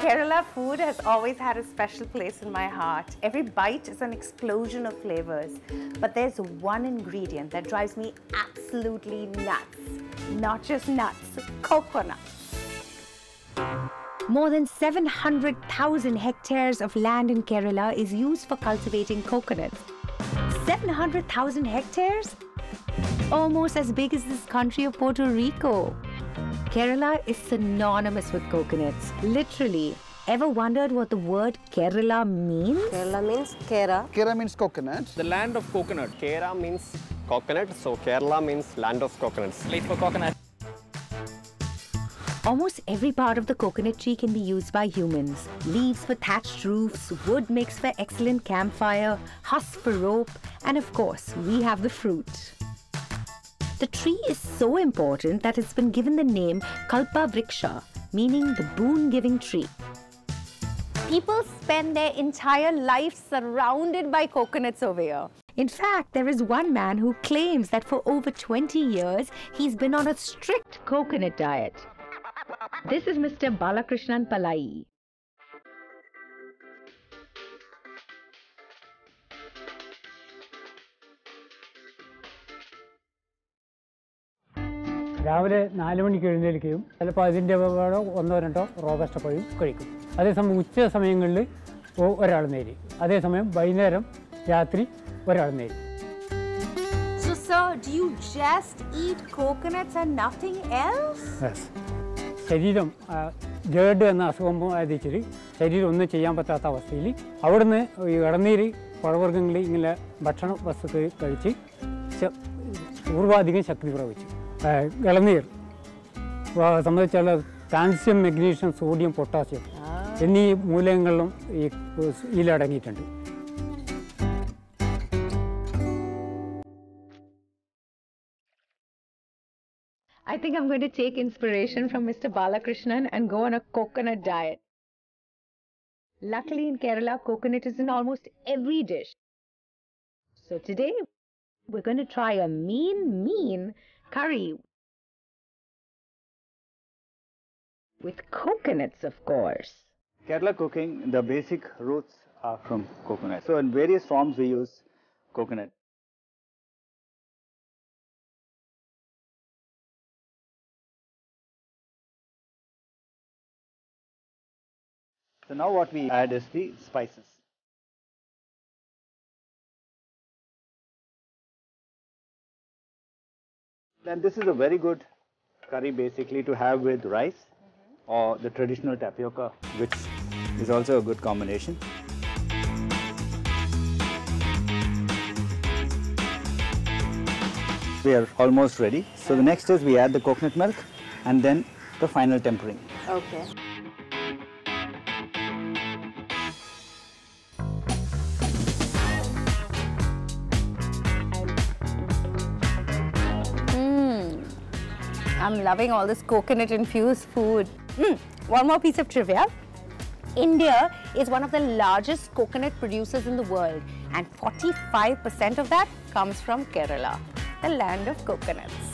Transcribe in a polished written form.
Kerala food has always had a special place in my heart. Every bite is an explosion of flavors. But there's one ingredient that drives me absolutely nuts. Not just nuts, coconuts. More than 700,000 hectares of land in Kerala is used for cultivating coconuts. 700,000 hectares? Almost as big as this country of Puerto Rico. Kerala is synonymous with coconuts, literally. Ever wondered what the word Kerala means? Kerala means Kera. Kera means coconut. The land of coconut. Kera means coconut, so Kerala means land of coconuts. Place for coconut. Almost every part of the coconut tree can be used by humans. Leaves for thatched roofs, wood makes for excellent campfire, husk for rope, and of course, we have the fruit. The tree is so important that it's been given the name Kalpa Vriksha, meaning the boon-giving tree. People spend their entire life surrounded by coconuts over here. In fact, there is one man who claims that for over 20 years, he's been on a strict coconut diet. This is Mr. Balakrishnan Palai. Ravale 4 മണിക്ക് എഴുന്നേൽക്കുകയും ചിലപ്പോൾ അതിൻ്റെ ഒന്നോ രണ്ടോ raw കഷ്ടപ്പഴം കഴിക്കും. അതേസമയം ഉച്ച സമയങ്ങളിൽ ഒരാൾ നേരി, അതേസമയം വൈകുന്നേരം രാത്രി ഒരാൾ നേരി. So sir, do you just eat coconuts and nothing else? Yes. ശരീരം ജേഡ് എന്ന അസുഖം ബാധിച്ചിട്ട് ശരീരം ഒന്നും ചെയ്യാൻ പറ്റാത്ത അവസ്ഥയിൽ അവിടുന്ന് ഈ ഇടനീര് പഴവർഗ്ഗങ്ങളിൽ ഇങ്ങനെ ഭക്ഷണ വസ്തുക്കൾ കഴിച്ച് പൂർവാധികം ശക്തി പ്രവഹിച്ചു. ഇളനീർ സംബന്ധിച്ചുള്ള കാൽസ്യം, മഗ്നീഷ്യം, സോഡിയം, പൊട്ടാസ്യം എന്നീ മൂലകങ്ങളും ഈ ഇതിലടങ്ങിയിട്ടുണ്ട്. I think I'm going to take inspiration from Mr. Balakrishnan and go on a coconut diet. Luckily in Kerala, coconut is in almost every dish. So today, we're going to try a mean curry. With coconuts, of course. Kerala cooking, the basic roots are from coconut. So in various forms, we use coconut. So now what we add is the spices. And this is a very good curry basically to have with rice or the traditional tapioca, which is also a good combination. We are almost ready. So the next is we add the coconut milk and then the final tempering. Okay. I'm loving all this coconut-infused food. One more piece of trivia. India is one of the largest coconut producers in the world, and 45% of that comes from Kerala, the land of coconuts.